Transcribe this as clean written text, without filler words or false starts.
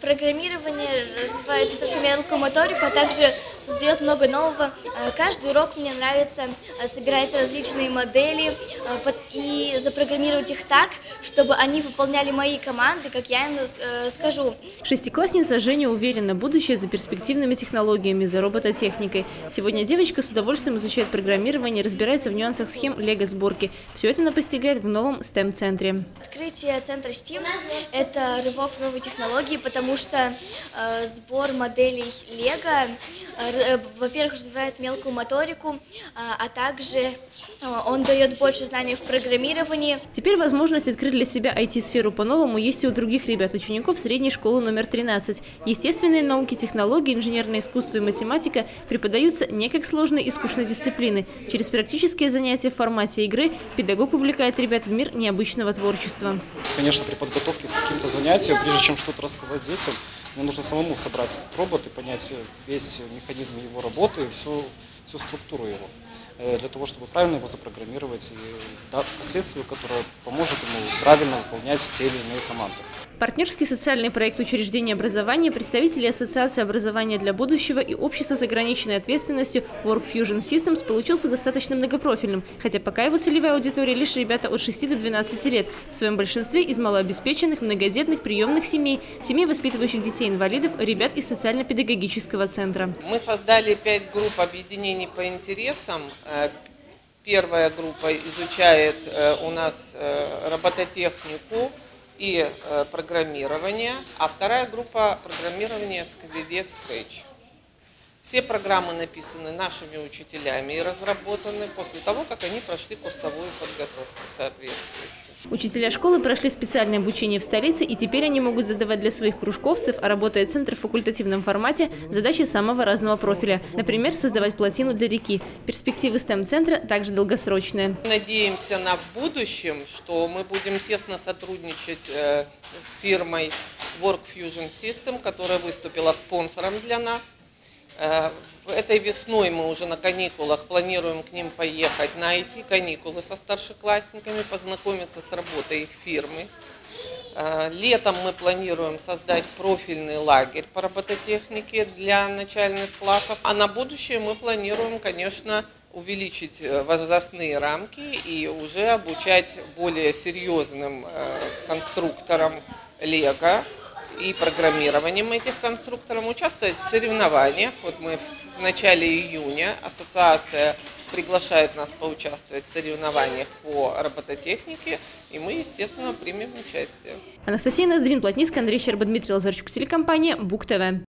Программирование развивает мелкую моторику, а также создает много нового. Каждый урок мне нравится собирать различные модели и запрограммировать их так, чтобы они выполняли мои команды, как я им скажу. Шестиклассница Женя уверена, будущее за перспективными технологиями, за робототехникой. Сегодня девочка с удовольствием изучает программирование, разбирается в нюансах схем лего-сборки. Все это она постигает в новом STEM-центре. Открытие центра STEM – это рывок в новые технологии, потому что сбор моделей лего, во-первых, развивает мелкую моторику, а также он дает больше знаний в программировании. Теперь возможность открыть для себя IT-сферу по-новому есть и у других ребят, учеников средней школы номер 13. Естественные науки, технологии, инженерное искусство и математика преподаются не как сложные и скучные дисциплины. Через практические занятия в формате игры педагог увлекает ребят в мир необычного творчества. Конечно, при подготовке к каким-то занятиям, прежде чем что-то рассказать детям, мне нужно самому собрать этот робот и понять весь механизм его работы и всю структуру его, для того, чтобы правильно его запрограммировать и дать последствия, которые поможет ему правильно выполнять те или иные команды. Партнерский социальный проект учреждения образования, представители Ассоциации образования для будущего и общества с ограниченной ответственностью Work Fusion Systems получился достаточно многопрофильным, хотя пока его целевая аудитория лишь ребята от 6 до 12 лет, в своем большинстве из малообеспеченных, многодетных, приемных семей, семей, воспитывающих детей-инвалидов, ребят из социально-педагогического центра. Мы создали 5 групп объединений по интересам. Первая группа изучает у нас робототехнику и программирование, а вторая группа программирования в Scratch. Все программы написаны нашими учителями и разработаны после того, как они прошли курсовую подготовку соответствующую. Учителя школы прошли специальное обучение в столице, и теперь они могут задавать для своих кружковцев, а работает центр в факультативном формате, задачи самого разного профиля. Например, создавать плотину для реки. Перспективы STEM-центра также долгосрочные. Надеемся на будущем, что мы будем тесно сотрудничать с фирмой Work Fusion System, которая выступила спонсором для нас. Этой весной мы уже на каникулах планируем к ним поехать, найти каникулы со старшеклассниками, познакомиться с работой их фирмы. Летом мы планируем создать профильный лагерь по робототехнике для начальных классов. А на будущее мы планируем, конечно, увеличить возрастные рамки и уже обучать более серьезным конструкторам лего и программированием этих конструкторов, участвовать в соревнованиях. Вот мы в начале июня, ассоциация приглашает нас поучаствовать в соревнованиях по робототехнике, и мы, естественно, примем участие. Анастасия Ноздрин-Плотницкая, Андрей Щерба, Дмитрий Лазарчук, телекомпания Буг-ТВ.